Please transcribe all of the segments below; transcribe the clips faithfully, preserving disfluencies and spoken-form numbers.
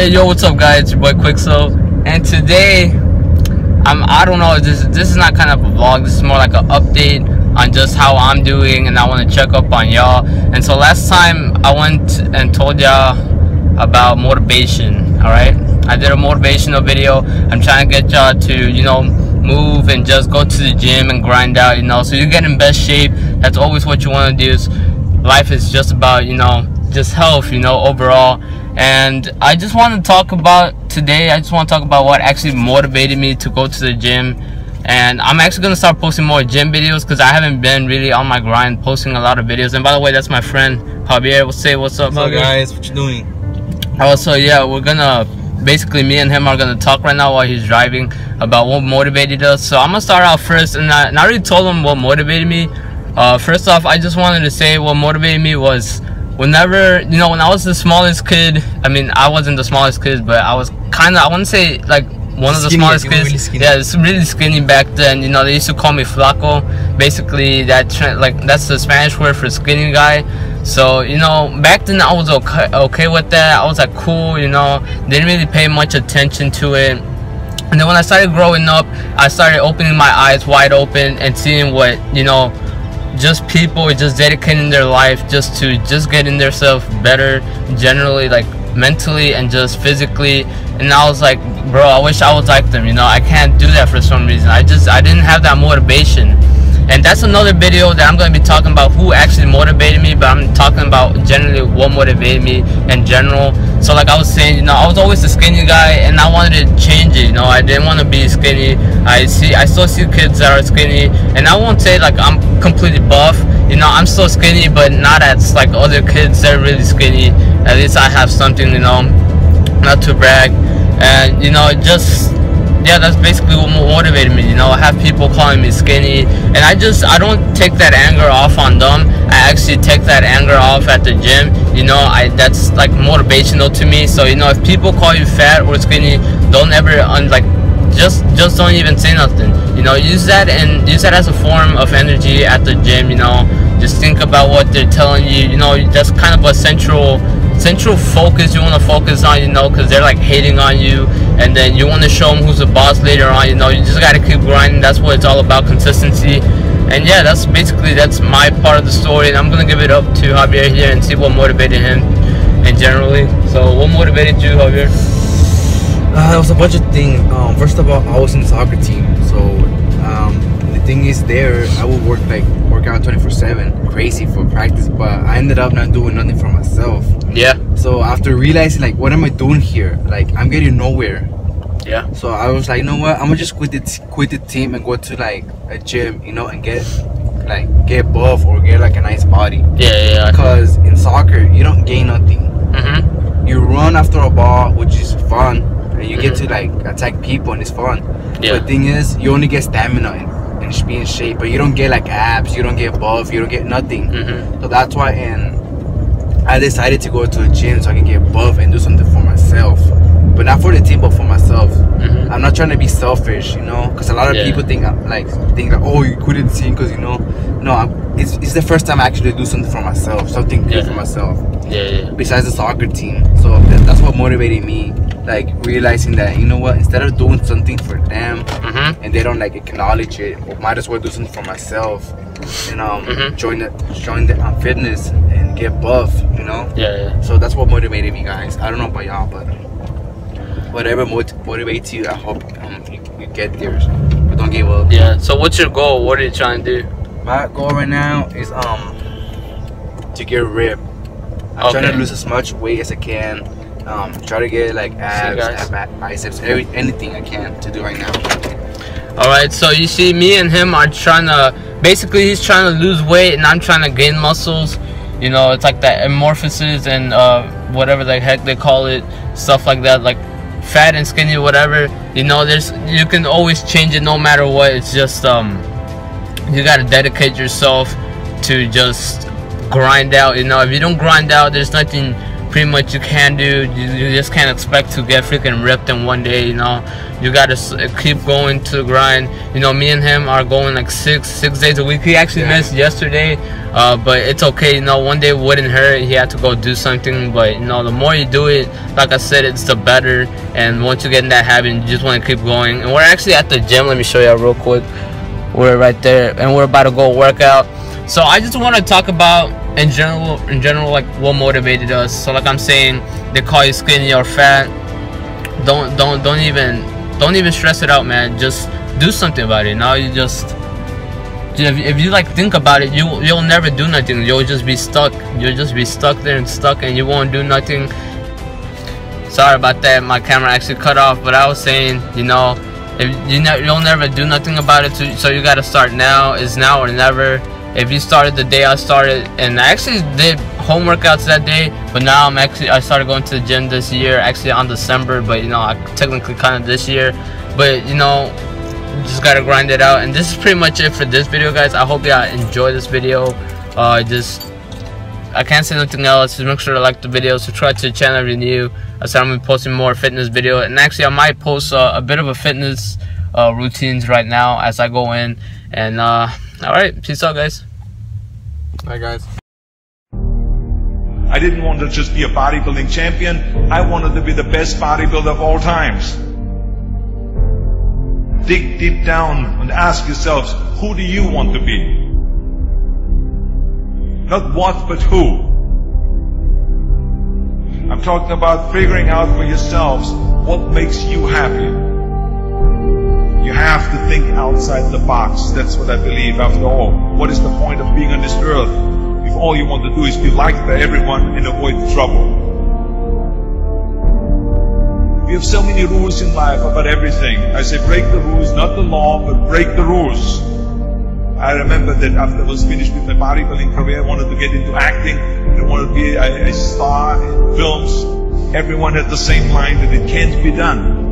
Hey, yo, what's up, guys? It's your boy Quixo, and today I'm I don't know, this this is not kind of a vlog. This is more like an update on just how I'm doing, and I want to check up on y'all. And so last time I went and told y'all about motivation. All right, I did a motivational video. I'm trying to get y'all to, you know, move and just go to the gym and grind out, you know, so you get in best shape. That's always what you want to do. Is life is just about, you know, just health, you know, overall. And I just want to talk about today, I just want to talk about what actually motivated me to go to the gym. And I'm actually going to start posting more gym videos because I haven't been really on my grind posting a lot of videos. And by the way, that's my friend Javier. We'll say what's up, what's up guys, what you doing? Oh, so yeah, we're gonna basically, me and him are gonna talk right now while he's driving about what motivated us. So I'm gonna start out first, and I, and I already told him what motivated me. Uh, first off, I just wanted to say what motivated me was, whenever, you know, when I was the smallest kid, I mean, I wasn't the smallest kid, but I was kind of, I want to say, like, one of the skinny, smallest kids. Really, yeah, it's really skinny back then. You know, they used to call me flaco. Basically, that like that's the Spanish word for skinny guy. So, you know, back then I was okay, okay with that. I was like, cool, you know, didn't really pay much attention to it. And then when I started growing up, I started opening my eyes wide open and seeing what, you know, just people are just dedicating their life just to just getting themselves better, generally, like mentally and just physically. And I was like, bro, I wish I was like them, you know. I can't do that for some reason. I just I didn't have that motivation. And that's another video that I'm going to be talking about who actually motivated me, but I'm talking about generally what motivated me in general. So like I was saying, you know, I was always a skinny guy, and I wanted to change it, you know. I didn't want to be skinny. I see, I still see kids that are skinny, and I won't say like I'm completely buff, you know. I'm still skinny, but not as like other kids. They're really skinny. At least I have something, you know, not to brag. And, you know, just, yeah, that's basically what motivated me, you know. I have people calling me skinny, and I just, I don't take that anger off on them. I actually take that anger off at the gym, you know. I that's like motivational to me. So, you know, if people call you fat or skinny, don't ever, un, like, just just don't even say nothing, you know. Use that, and use that as a form of energy at the gym, you know. Just think about what they're telling you, you know. That's kind of a central central focus you want to focus on, you know, because they're like hating on you, and then you want to show them who's the boss later on, you know. You just got to keep grinding. That's what it's all about, consistency. And yeah, that's basically, that's my part of the story, and I'm gonna give it up to Javier here and see what motivated him. And generally, so what motivated you, Javier? Uh, there was a bunch of things. Um, first of all, I was in the soccer team, so um, the thing is, there I would work like work out twenty-four seven, crazy for practice, but I ended up not doing nothing for myself. Yeah. So after realizing, like, what am I doing here? Like, I'm getting nowhere. Yeah. So I was like, you know what? I'm gonna just quit the quit the team and go to like a gym, you know, and get like get buff or get like a nice body. Yeah, yeah. Because in soccer, you don't gain nothing. Mm-hmm. You run after a ball, which is fun, and you mm-hmm. get to like attack people, and it's fun. Yeah. But the thing is, you only get stamina in and be in shape, but you don't get like abs, you don't get buff, you don't get nothing. Mm-hmm. So that's why, and I decided to go to the gym so I can get buff and do something for myself, but not for the team, but for myself. Mm-hmm. I'm not trying to be selfish, you know, because a lot of yeah. people think like think like, oh, you couldn't sing because, you know, no, I'm, it's, it's the first time I actually do something for myself, something good yeah. for myself. Yeah, yeah. Besides the soccer team, so that, that's what motivated me. Like realizing that, you know what, instead of doing something for them mm-hmm. and they don't like acknowledge it, or might as well do something for myself, and um mm-hmm. join the join the um, fitness and get buff, you know. Yeah, yeah. So that's what motivated me, guys. I don't know about y'all, but whatever mot motivates you, I hope um, you, you get there, but don't give up. Yeah. So what's your goal? What are you trying to do? My goal right now is um to get ripped. I'm okay. trying to lose as much weight as I can. Um, try to get like abs, ab biceps, every, anything I can to do right now. Alright, so you see, me and him are trying to, basically he's trying to lose weight and I'm trying to gain muscles. You know, it's like that amorphosis and uh, whatever the heck they call it, stuff like that, like fat and skinny, whatever. You know, there's, you can always change it no matter what. It's just, um, you gotta dedicate yourself to just grind out. You know, if you don't grind out, there's nothing pretty much you can do. You, you just can't expect to get freaking ripped in one day, you know. You gotta s keep going to the grind. You know, me and him are going like six six days a week. He actually yeah. missed yesterday, uh, but it's okay, you know. One day wouldn't hurt. He had to go do something, but you know, the more you do it, like I said, it's the better. And once you get in that habit, you just want to keep going. And we're actually at the gym. Let me show you real quick. We're right there, and we're about to go work out. So I just want to talk about in general, in general, like what motivated us. So like I'm saying, they call you skinny or fat. Don't, don't, don't even, don't even stress it out, man. Just do something about it. Now you just, if, if you like think about it, you you'll never do nothing. You'll just be stuck. You'll just be stuck there and stuck, and you won't do nothing. Sorry about that. My camera actually cut off. But I was saying, you know, if you ne you'll never do nothing about it. So, so you gotta start now. It's now or never. If you started the day I started, and I actually did home workouts that day, but now I'm actually, I started going to the gym this year, actually on December, but you know, I technically kind of this year, but you know, just gotta grind it out. And this is pretty much it for this video, guys. I hope y'all enjoy this video. Uh, just, I can't say nothing else. Just make sure to like the video, subscribe to the channel if you're new. I said I'm gonna be posting more fitness video, and actually I might post uh, a bit of a fitness uh, routines right now as I go in, and uh, alright, peace out, guys. Bye, guys. I didn't want to just be a bodybuilding champion. I wanted to be the best bodybuilder of all times. Dig deep down and ask yourselves, who do you want to be? Not what, but who. I'm talking about figuring out for yourselves what makes you happy. You have to think outside the box. That's what I believe. After all, what is the point of being on this earth if all you want to do is be liked by everyone and avoid trouble? We have so many rules in life about everything. I say break the rules, not the law, but break the rules. I remember that after I was finished with my bodybuilding career, I wanted to get into acting. I wanted to be a, a star in films. Everyone had the same line that it can't be done.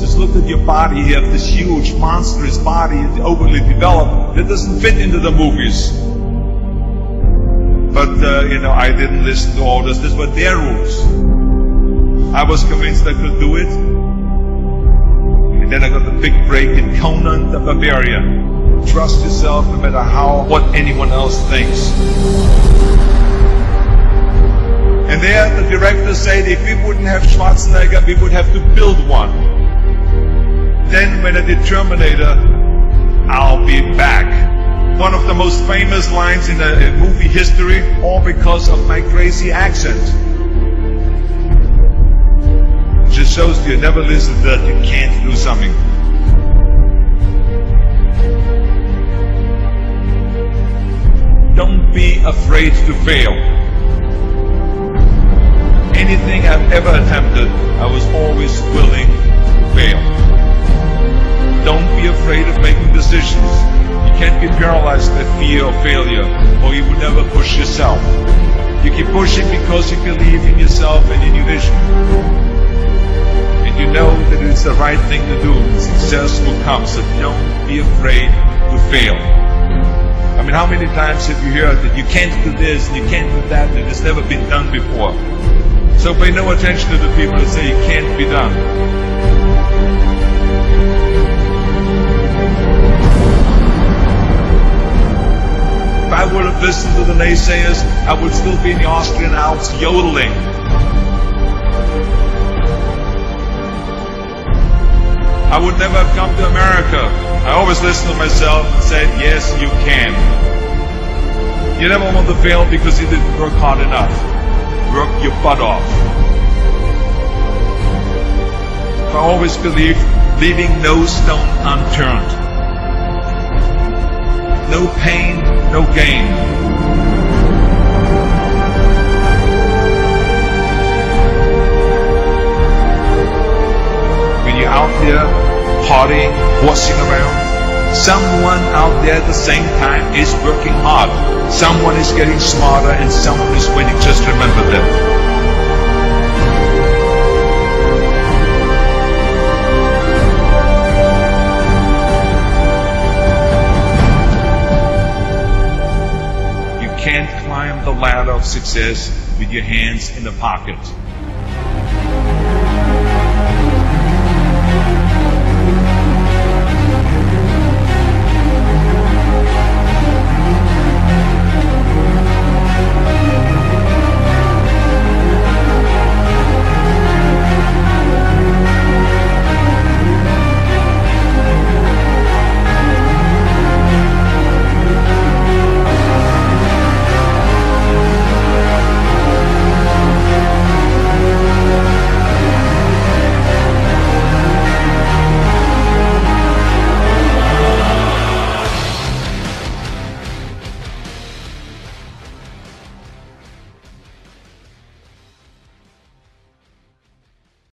Just look at your body. You have this huge, monstrous body, overly developed, that doesn't fit into the movies. But, uh, you know, I didn't listen to all this. These were their rules. I was convinced I could do it. And then I got the big break in Conan the Barbarian. Trust yourself no matter how, what anyone else thinks. And there the director said, if we wouldn't have Schwarzenegger, we would have to build one. Then when I did Terminator, I'll be back. One of the most famous lines in a, a movie history, all because of my crazy accent. It just shows you never listen that you can't do something. Don't be afraid to fail. Anything I've ever attempted, I was always willing to fail. Don't be afraid of making decisions. You can't be paralyzed by fear of failure, or you will never push yourself. You can push it because you believe in yourself and in your vision. And you know that it's the right thing to do. Success will come, so don't be afraid to fail. I mean, how many times have you heard that you can't do this, and you can't do that, and it's never been done before? So pay no attention to the people that say it can't be done. I would have listened to the naysayers, I would still be in the Austrian Alps yodeling. I would never have come to America. I always listened to myself and said, yes, you can. You never want to fail because you didn't work hard enough. Work your butt off. I always believed leaving no stone unturned. No pain, no gain. When you're out there partying, horsing around, someone out there at the same time is working hard. Someone is getting smarter and someone is winning. Just remember that. Can't climb the ladder of success with your hands in the pocket.